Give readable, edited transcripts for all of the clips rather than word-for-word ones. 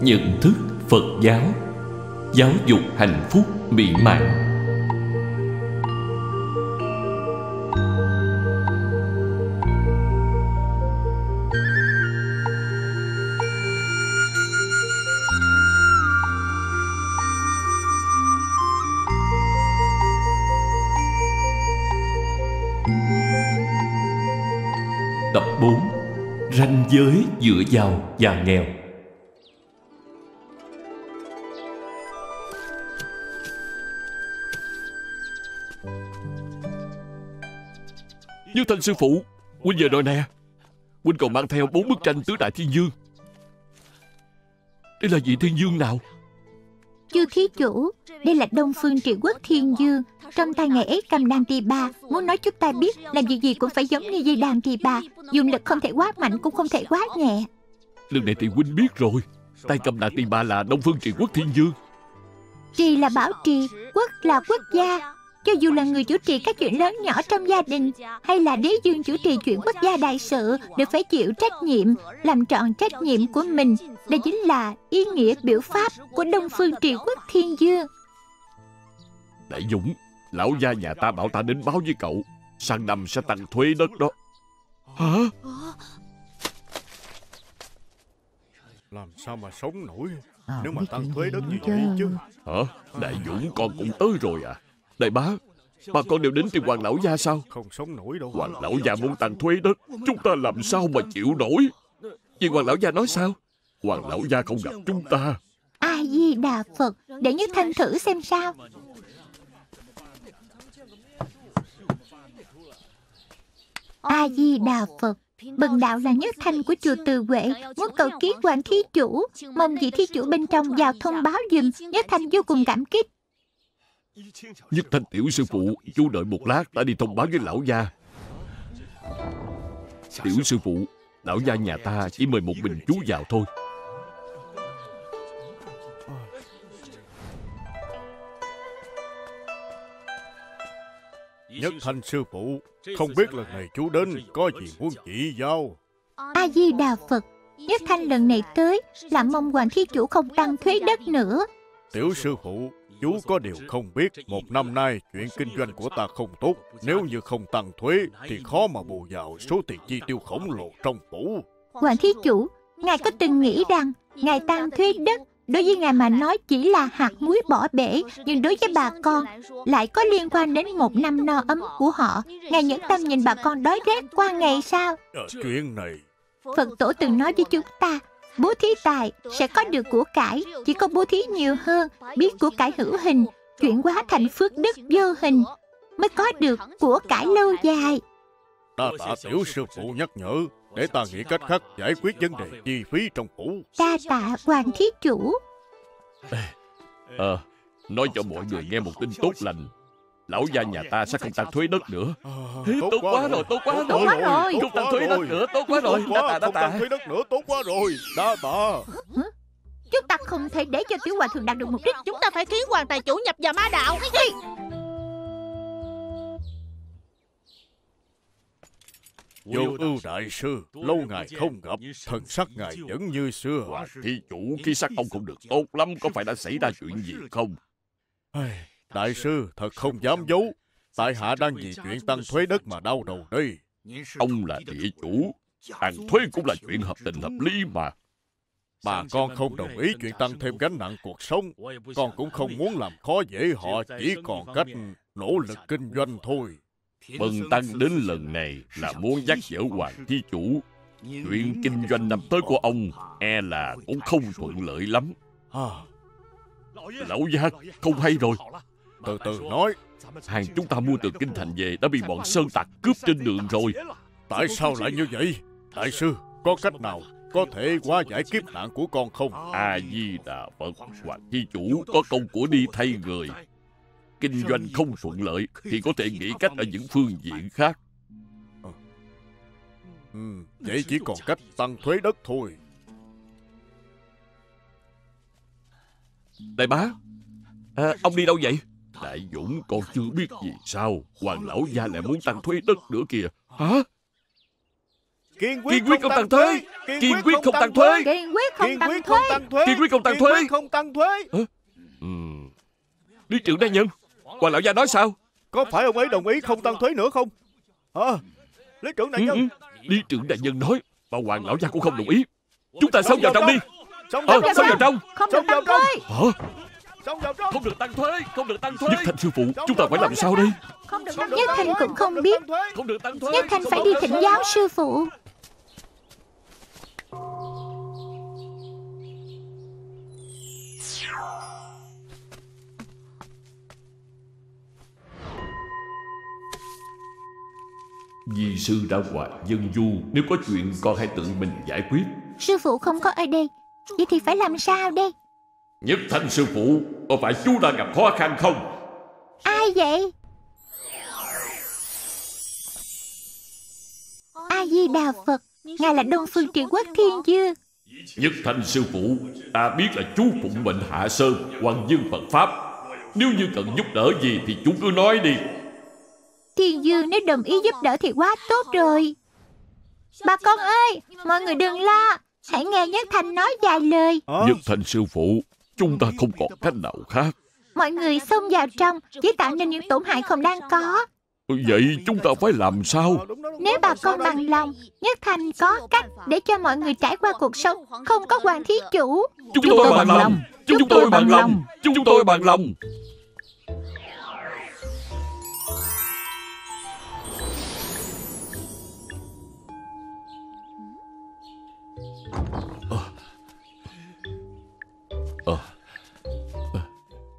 Nhận thức Phật giáo, giáo dục hạnh phúc mỹ mãn. Tập 4: Ranh giới giữa giàu và nghèo. Như Thanh sư phụ, huynh giờ đòi nè, huynh còn mang theo 4 bức tranh tứ đại thiên vương. Đây là vị thiên vương nào? Chư thí chủ, đây là Đông Phương Trị Quốc Thiên Dương. Trong tay ngài ấy cầm đàn tỳ bà. Muốn nói chúng ta biết, làm việc gì cũng phải giống như dây đàn tỳ bà, dùng lực không thể quá mạnh cũng không thể quá nhẹ. Lần này thì huynh biết rồi, tay cầm đàn tỳ bà là Đông Phương Trị Quốc Thiên Dương. Trì là bảo trì, quốc là quốc gia. Cho dù là người chủ trì các chuyện lớn nhỏ trong gia đình, hay là đế vương chủ trì chuyện quốc gia đại sự, đều phải chịu trách nhiệm, làm trọn trách nhiệm của mình. Đây chính là ý nghĩa biểu pháp của Đông Phương Trị Quốc Thiên Dương. Đại Dũng, lão gia nhà ta bảo ta đến báo với cậu, sang năm sẽ tăng thuế đất đó. Hả? Làm sao mà sống nổi nếu mà tăng thuế đất như vậy chứ? Hả? Đại Dũng, con cũng tới rồi à? Đại bá, bà con đều đến tìm Hoàng lão gia sao? Không sống nổi đâu. Hoàng lão gia muốn tăng thuế đất, chúng ta làm sao mà chịu nổi? Vì Hoàng lão gia nói sao? Hoàng lão gia không gặp chúng ta. A Di Đà Phật, để Nhất Thanh thử xem sao. A Di Đà Phật, bần đạo là Nhất Thanh của chùa Từ Huệ, muốn cầu kiến Hoàng thí chủ, mong vị thí chủ bên trong vào thông báo giùm. Nhất Thanh vô cùng cảm kích. Nhất Thanh tiểu sư phụ, chú đợi một lát, ta đi thông báo với lão gia. Tiểu sư phụ, lão gia nhà ta chỉ mời một mình chú vào thôi. Nhất Thanh sư phụ, không biết lần này chú đến có gì muốn chỉ giáo? A Di Đà Phật, Nhất Thanh lần này tới là mong Hoàng thí chủ không tăng thuế đất nữa. Tiểu sư phụ, chú có điều không biết, một năm nay chuyện kinh doanh của ta không tốt. Nếu như không tăng thuế thì khó mà bù vào số tiền chi tiêu khổng lồ trong phủ. Hoàng thí chủ, ngài có từng nghĩ rằng ngài tăng thuế đất đối với ngài mà nói chỉ là hạt muối bỏ bể, nhưng đối với bà con lại có liên quan đến một năm no ấm của họ. Ngài nhẫn tâm nhìn bà con đói rét qua ngày sao? Chuyện này Phật tổ từng nói với chúng ta, bố thí tài sẽ có được của cải, chỉ có bố thí nhiều hơn, biết của cải hữu hình, chuyển hóa thành phước đức vô hình, mới có được của cải lâu dài. Ta tạ tiểu sư phụ nhắc nhở, để ta nghĩ cách khác giải quyết vấn đề chi phí trong phủ. Ta tạ Hoàng thí chủ. Nói cho mọi người nghe một tin tốt lành, lão gia nhà ta sẽ không tăng thuế đất nữa. Tốt quá rồi, tốt quá rồi, không tăng thuế đất nữa, tốt quá rồi, đã tăng thuế đất nữa, tốt quá rồi, đã tạ. Chúng ta không thể để cho tiểu hòa thượng đạt được mục đích, chúng ta phải khiến Hoàng tài chủ nhập vào ma đạo. Vô Ưu đại sư, lâu ngày không gặp, thần sắc ngài vẫn như xưa. Hoàng thí chủ, khí sắc ông cũng được tốt lắm, có phải đã xảy ra chuyện gì không? Đại sư, thật không dám giấu, tại hạ đang vì chuyện tăng thuế đất mà đau đầu đây. Ông là địa chủ, tăng thuế cũng là chuyện hợp tình hợp lý mà. Bà con không đồng ý chuyện tăng thêm gánh nặng cuộc sống, con cũng không muốn làm khó dễ họ, chỉ còn cách nỗ lực kinh doanh thôi. Bần tăng đến lần này là muốn nhắc nhở Hoàng thí chủ, chuyện kinh doanh năm tới của ông e là cũng không thuận lợi lắm. Lão gia, không hay rồi. Từ từ nói. Hàng chúng ta mua từ Kinh Thành về đã bị bọn Sơn tặc cướp trên đường rồi. Tại sao lại như vậy? Đại sư, có cách nào có thể hóa giải kiếp nạn của con không? A Di Đà Phật, Hoàng thí chủ có công của đi thay người. Kinh doanh không thuận lợi thì có thể nghĩ cách ở những phương diện khác. Vậy chỉ còn cách tăng thuế đất thôi. Đại bá, ông đi đâu vậy? Đại Dũng, con chưa biết gì sao? Hoàng lão gia lại muốn tăng thuế đất nữa kìa. Hả? Kiên quyết không tăng thuế. Kiên quyết không tăng thuế. Kiên quyết không tăng thuế. Kiên quyết không tăng thuế. Kiên quyết không tăng thuế. Lý trưởng đại nhân, Hoàng lão gia nói sao? Có phải ông ấy đồng ý không tăng thuế nữa không? Hả? Lý trưởng đại nhân. Lý trưởng đại nhân nói mà Hoàng lão gia cũng không đồng ý. Chúng ta sống vào trong đi. Sống vào trong. Không được tăng thuế. Không được tăng thuế, không được tăng thuế. Nhất Thành sư phụ, chúng ta phải làm sao đây? Nhất Thành cũng không biết. Nhất Thành phải đi thỉnh giáo sư phụ. Vì sư đã hoài dân du, nếu có chuyện con hãy tự mình giải quyết. Sư phụ không có ở đây, vậy thì phải làm sao đây? Nhất Thành sư phụ, có phải chú đang gặp khó khăn không? Ai vậy? A Di Đà Phật, ngài là Đông Phương Trị Quốc Thiên Dương. Nhất Thành sư phụ, ta biết là chú phụng mệnh hạ sơn, hoằng dương Phật pháp. Nếu như cần giúp đỡ gì thì chú cứ nói đi. Thiên Dương nếu đồng ý giúp đỡ thì quá tốt rồi. Bà con ơi, mọi người đừng lo, hãy nghe Nhất Thành nói vài lời. Nhất Thành sư phụ, chúng ta không còn cách nào khác. Mọi người xông vào trong, chỉ tạo nên những tổn hại không đáng có. Vậy chúng ta phải làm sao? Nếu bà con bằng lòng, Nhất Thành có cách để cho mọi người trải qua cuộc sống không có Hoàng thí chủ. Chúng tôi bằng lòng. Chúng tôi bằng lòng. Chúng tôi bằng lòng.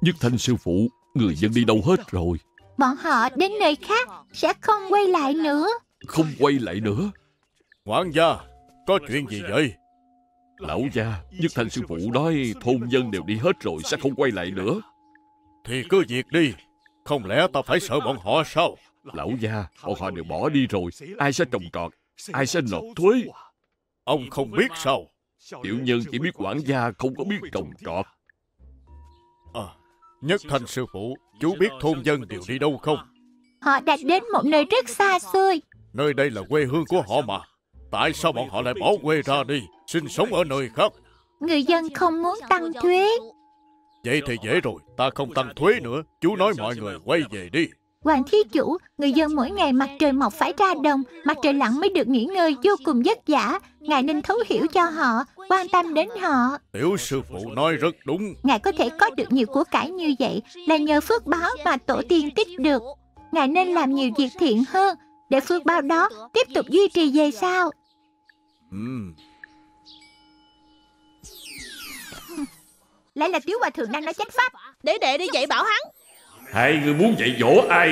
Nhất Thành sư phụ, người dân đi đâu hết rồi? Bọn họ đến nơi khác, sẽ không quay lại nữa. Không quay lại nữa? Hoàng gia, có chuyện gì vậy? Lão gia, Nhất Thành sư phụ nói thôn dân đều đi hết rồi, sẽ không quay lại nữa. Thì cứ việc đi, không lẽ ta phải sợ bọn họ sao? Lão gia, bọn họ đều bỏ đi rồi, ai sẽ trồng trọt, ai sẽ nộp thuế? Ông không biết sao? Tiểu nhân chỉ biết quản gia không có biết trồng trọt. Nhất Thành sư phụ, chú biết thôn dân đều đi đâu không? Họ đã đến một nơi rất xa xôi. Nơi đây là quê hương của họ mà. Tại sao bọn họ lại bỏ quê ra đi, sinh sống ở nơi khác? Người dân không muốn tăng thuế. Vậy thì dễ rồi, ta không tăng thuế nữa. Chú nói mọi người quay về đi. Hoàng thí chủ, người dân mỗi ngày mặt trời mọc phải ra đồng, mặt trời lặn mới được nghỉ ngơi vô cùng vất vả. Ngài nên thấu hiểu cho họ, quan tâm đến họ. Tiểu sư phụ nói rất đúng. Ngài có thể có được nhiều của cải như vậy là nhờ phước báo mà tổ tiên tích được. Ngài nên làm nhiều việc thiện hơn để phước báo đó tiếp tục duy trì về sau. Lại là Tiểu Hòa Thượng đang nói chánh pháp. Để đệ đi dạy bảo hắn. Hai người muốn dạy dỗ ai?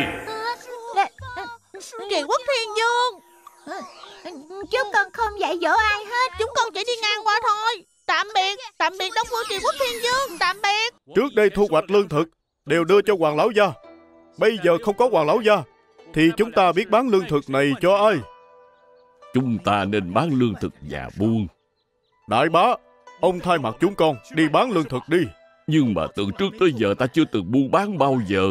Trị Quốc Thiên Dương. Chúng con không dạy dỗ ai hết. Chúng con chỉ đi ngang qua thôi. Tạm biệt Đông Phương Trị Quốc Thiên Dương. Tạm biệt. Trước đây thu hoạch lương thực đều đưa cho Hoàng lão gia. Bây giờ không có Hoàng lão gia thì chúng ta biết bán lương thực này cho ai? Chúng ta nên bán lương thực nhà buôn. Đại bá, ông thay mặt chúng con đi bán lương thực đi. Nhưng mà từ trước tới giờ ta chưa từng buôn bán bao giờ.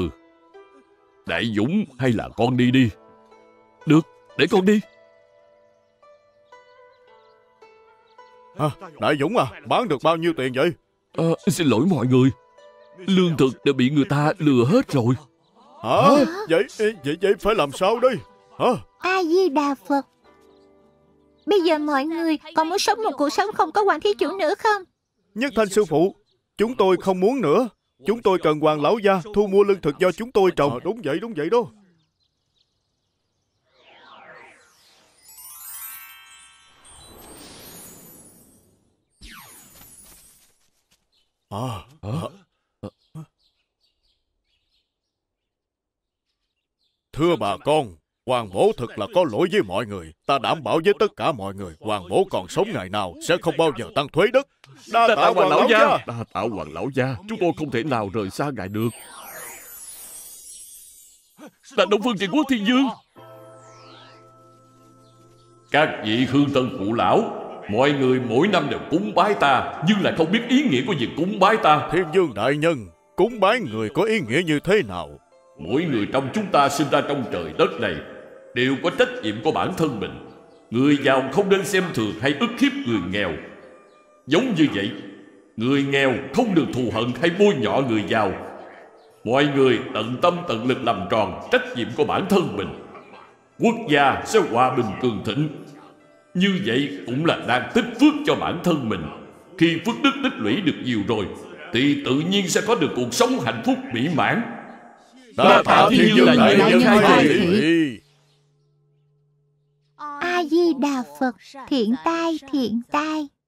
Đại Dũng, hay là con đi đi. Được, để con đi. Đại Dũng à, bán được bao nhiêu tiền vậy? Xin lỗi mọi người, lương thực đã bị người ta lừa hết rồi. Hả? Vậy phải làm sao đây? A Di Đà Phật. Bây giờ mọi người còn muốn sống một cuộc sống không có Hoàng thí chủ nữa không? Nhất Thành sư phụ, chúng tôi không muốn nữa. Chúng tôi cần Hoàng lão gia thu mua lương thực do chúng tôi trồng. Đúng vậy đó. Thưa bà con, Hoàng bố thật là có lỗi với mọi người. Ta đảm bảo với tất cả mọi người, Hoàng bố còn sống ngày nào sẽ không bao giờ tăng thuế đất. Đa tạ Hoàng lão gia. Đa tạ Hoàng lão gia. Chúng tôi không thể nào rời xa ngài được. Là Đông Phương Trị Quốc Thiên Dương. Các vị hương thân phụ lão, Mọi người mỗi năm đều cúng bái ta, nhưng lại không biết ý nghĩa của việc cúng bái ta. Thiên Dương đại nhân, cúng bái người có ý nghĩa như thế nào? Mỗi người trong chúng ta sinh ra trong trời đất này đều có trách nhiệm của bản thân mình. Người giàu không nên xem thường hay ức hiếp người nghèo. Giống như vậy, người nghèo không được thù hận hay bôi nhọ người giàu. Mọi người tận tâm tận lực làm tròn trách nhiệm của bản thân mình, quốc gia sẽ hòa bình cường thịnh. Như vậy cũng là đang tích phước cho bản thân mình. Khi phước đức tích lũy được nhiều rồi thì tự nhiên sẽ có được cuộc sống hạnh phúc mỹ mãn. Ta tạo Thiên Dương đại nhân khai thị. A Di Đà Phật, thiện tai thiện tai.